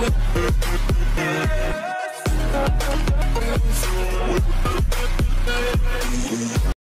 Apocalypse.